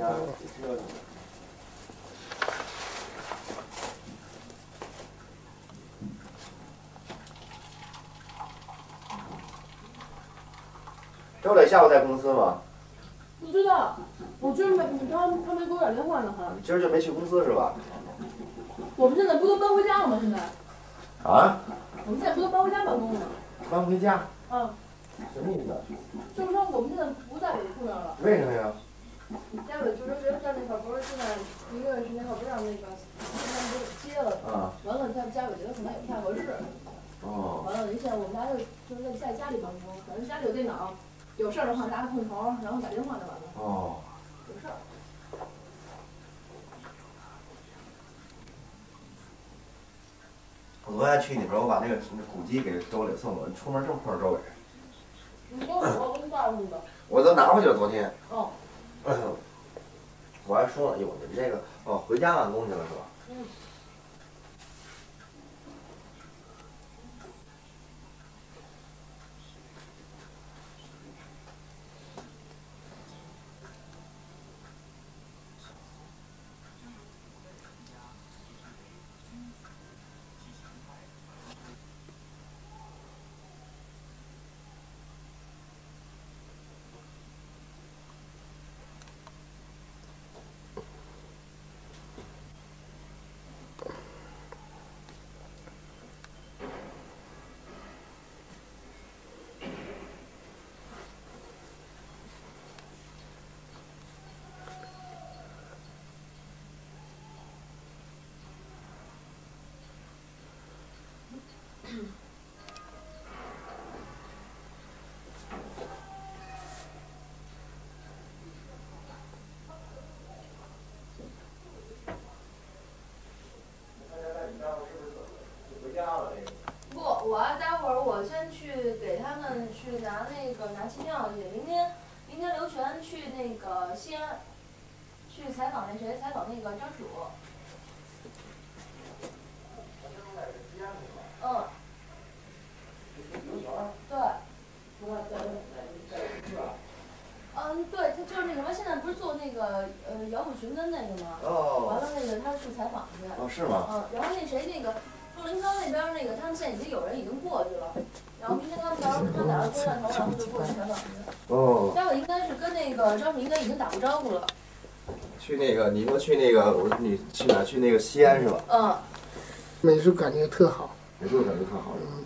家挺热闹的。周磊下午在公司吗？不知道，我今儿没他没给我打电话呢，好像。今儿就没去公司是吧？我们现在不都搬回家了吗？现在。啊？我们现在不都搬回家办公了吗？搬回家？嗯。什么意思？就是说我们现在不在北库那儿了。为什么呀？家里就是学校那块儿不是现在一个是那块儿不让那个他们给接了，啊、完了他们家里觉得可能也不太合适，哦，完了人现在我们家就是在家里办公，反正家里有电脑，有事儿的话拿个空头，然后打电话就完了，哦，有事儿。 我昨天去你那边，我把那个古籍给周磊送了。你出门正碰上周磊。你说我给你带回去的。我都拿回去了，昨天。哦。我还说了，哟，你这个哦，回家办公去了是吧？嗯。拿机票去，明天刘璇去那个西安，去采访那谁，采访那个张楚。嗯。对。嗯，对，他就是那什么，现在不是做那个摇滚寻根那个吗？哦。完了，那个他去采访去。哦，是吗？嗯，然后那谁那个祝林康那边那个，他们现在已经有人已经过去了。 然后明天他们俩要碰头，然后就过去采访去。哦。家我应该是跟那个张楚应该已经打过招呼了。去那个，你说去那个，我你去哪？去那个西安是吧？嗯。美术感觉特好。美术感觉特好。嗯。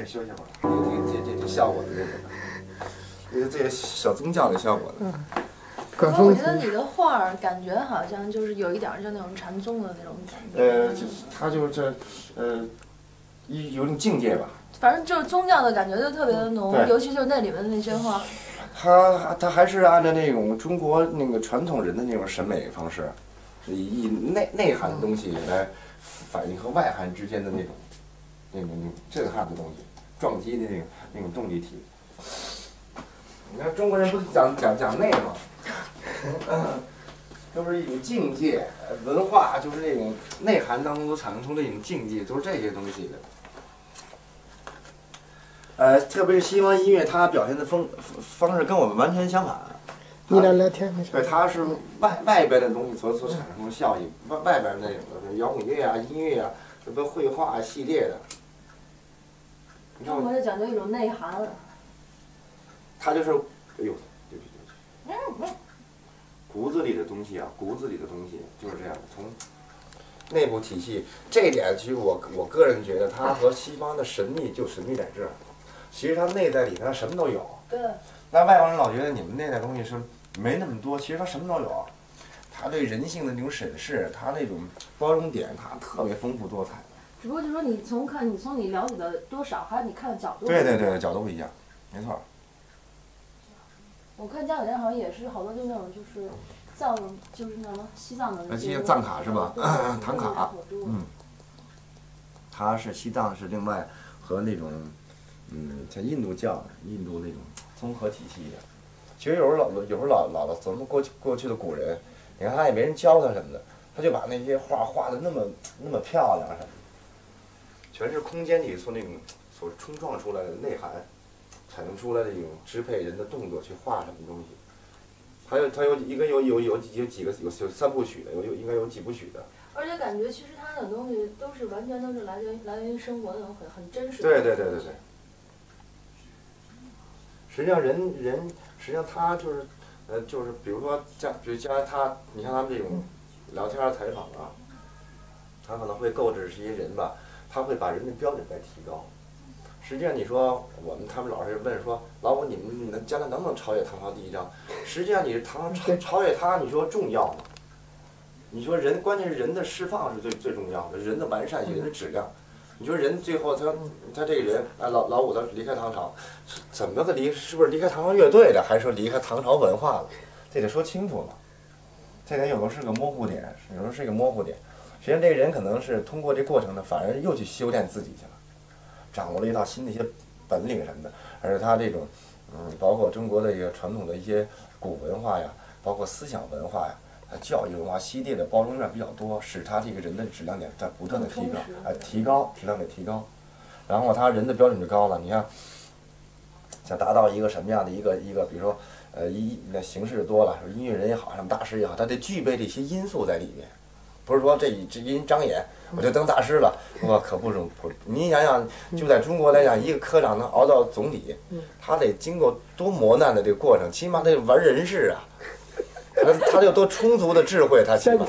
以休息会儿。这效果的这个小宗教的效果的。可是我觉得你的画儿感觉好像就是有一点像那种禅宗的那种感觉。他就是这有点境界吧。反正就是宗教的感觉就特别的浓，尤其就是那里面的那些画。他还是按照那种中国那个传统人的那种审美方式，以内涵的东西来反映和外涵之间的那种震撼的东西，撞击的那种动力体。你看中国人不讲内吗？这不是一种境界，文化就是那种内涵当中都产生出的一种境界，都是这些东西的。特别是西方音乐，它表现的方式跟我们完全相反。你俩聊天没事。对，它是外边的东西所产生的效应，外边那种的摇滚乐啊、音乐啊，什么绘画啊系列的。中国就讲究一种内涵。它就是，哎呦，对不起。骨子里的东西就是这样，从内部体系这一点，其实我个人觉得，它和西方的神秘就神秘在这儿。其实它内在里头什么都有，对。那外国人老觉得你们内在东西是没那么多，其实它什么都有。他对人性的那种审视，他那种包容点，他特别丰富多彩。只不过就是说你从你了解的多少，还有你看的角度。对，角度不一样，没错。我看家里人好像也是好多就那种就是藏就是那种西藏的那些藏卡是吧？唐卡，嗯，它是西藏是另外和那种。像印度那种综合体系的，其实有时候老了，咱们过去的古人，你看他也没人教他什么的，他就把那些画画的那么漂亮什么的，全是空间里所那种所冲撞出来的内涵，产生出来的一种支配人的动作去画什么东西，还有应该有几个有三部曲的，应该有几部曲的。而且感觉其实他那种东西都是完全都是来源于生活那种很真实的。对。实际上他就是，比如说比如他，你像他们这种聊天采访啊，他可能会购置这些人吧，他会把人的标准再提高。实际上你说他们老是问说，老五你们将来能不能超越唐朝第一章？实际上你唐朝超越他，你说重要吗？你说人关键是人的释放是最重要的，人的完善，人的质量。你说人最后他这个人啊，老五他离开唐朝，怎么个离？是不是离开唐朝乐队了，还是说离开唐朝文化了？这得说清楚了。这点有时候是个模糊点，实际上这个人可能是通过这过程呢，反而又去修炼自己去了，掌握了一套新的一些本领什么的。而且他这种包括中国的一个传统的一些古文化呀，包括思想文化呀。教育文化系列的包容面比较多，使他这个人的质量点在不断的提高，提高，然后他人的标准就高了。你看，想达到一个什么样的一个，比如说，那形式多了，音乐人也好，什么大师也好，他得具备这些因素在里面，不是说这因张演我就当大师了，我可不容易。你想想，就在中国来讲，一个科长能熬到总理，他得经过多磨难的这个过程，起码得玩人事啊。他有多充足的智慧，他起码。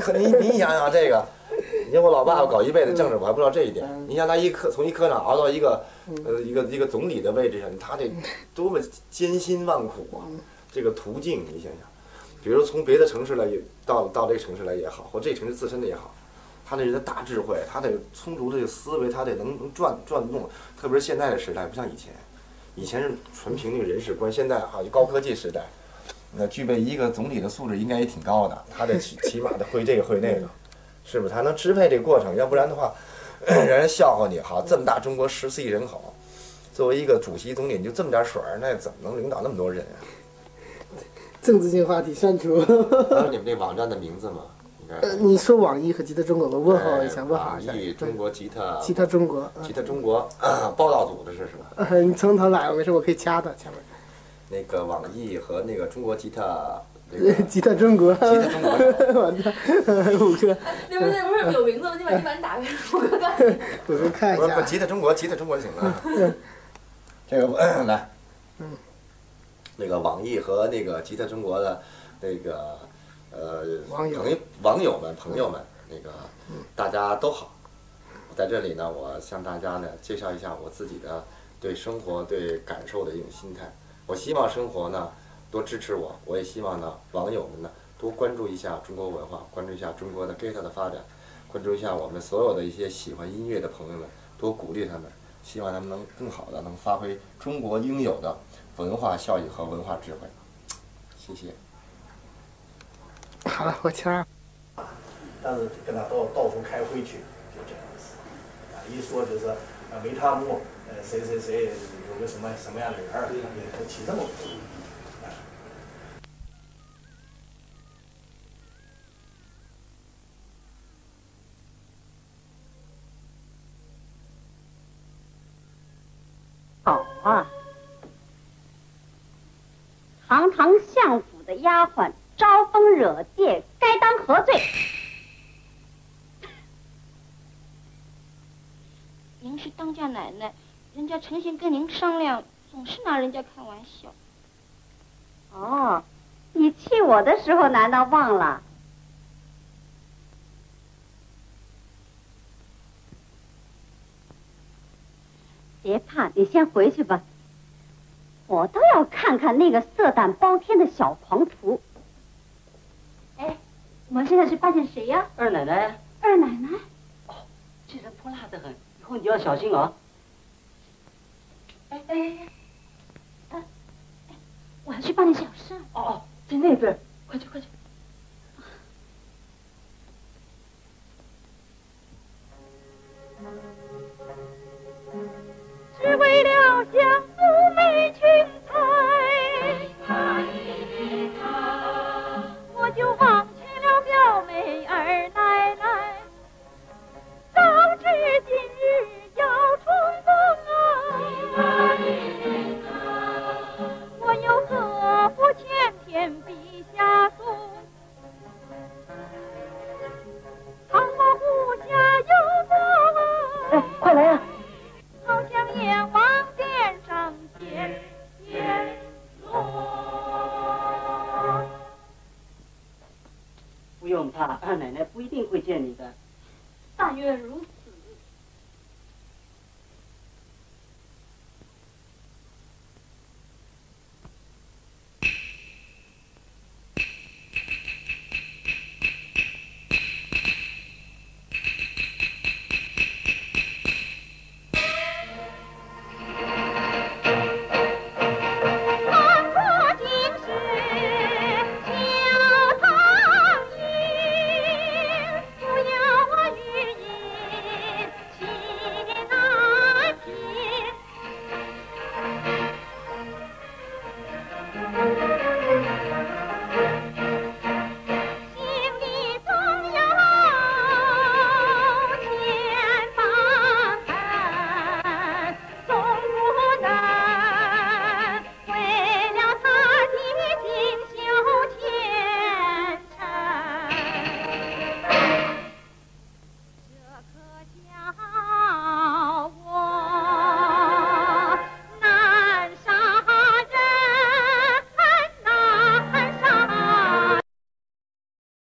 可你想想这个，你看我老爸搞一辈子政治，我还不知道这一点。你像他从一科长熬到一个总理的位置上，他得多么艰辛万苦啊！这个途径你想想，比如从别的城市来到这个城市来也好，或这个城市自身的也好，他得人的大智慧，他得充足的思维，他得能转动。特别是现在的时代，不像以前是纯凭那个人事观，现在哈就高科技时代。那具备一个总体的素质应该也挺高的，他得起码得会这个会那个，是不是？他能支配这个过程，要不然的话，让人笑话你。好，这么大中国14亿人口，作为一个主席总理你就这么点水儿，那怎么能领导那么多人啊？政治性话题删除。你们那网站的名字吗？你说网易和吉他中国，我问候一下，网易中国吉他中国报道组的是吧？你从头来，没事，我可以掐的前面。那个网易和那个中国吉他，吉他中国，完蛋，五哥，那不是有名字吗？你把你打开，我看一下。吉他中国行了。这个来，那个网易和那个吉他中国的那个网友们、朋友们，那个大家都好，在这里呢，我向大家呢介绍一下我自己的对生活、对感受的一种心态。我希望生活呢多支持我，我也希望呢网友们呢多关注一下中国文化，关注一下中国的吉他的发展，关注一下我们所有的一些喜欢音乐的朋友们，多鼓励他们，希望他们能更好的能发挥中国应有的文化效益和文化智慧。谢谢。好了，我签儿。 但是跟他到处开会去，就这样子，啊，一说就是啊，维他木，谁谁谁有个什么样的人儿，也都起这么个作用。狗啊，堂堂相府的丫鬟，招风惹戒，该当何罪？ 您是当家奶奶，人家诚心跟您商量，总是拿人家开玩笑。哦，你气我的时候难道忘了？别怕，你先回去吧。我倒要看看那个色胆包天的小狂徒。哎，我们现在是拜见谁呀？二奶奶。二奶奶。哦，这人泼辣得很。 以后你要小心啊！哎，我要去办点小事。哦，在那边，快去快去！只为了相府美裙裁，我就忘去了表妹二奶奶。早知今日。 不用怕，二奶奶不一定会见你的。但愿如此。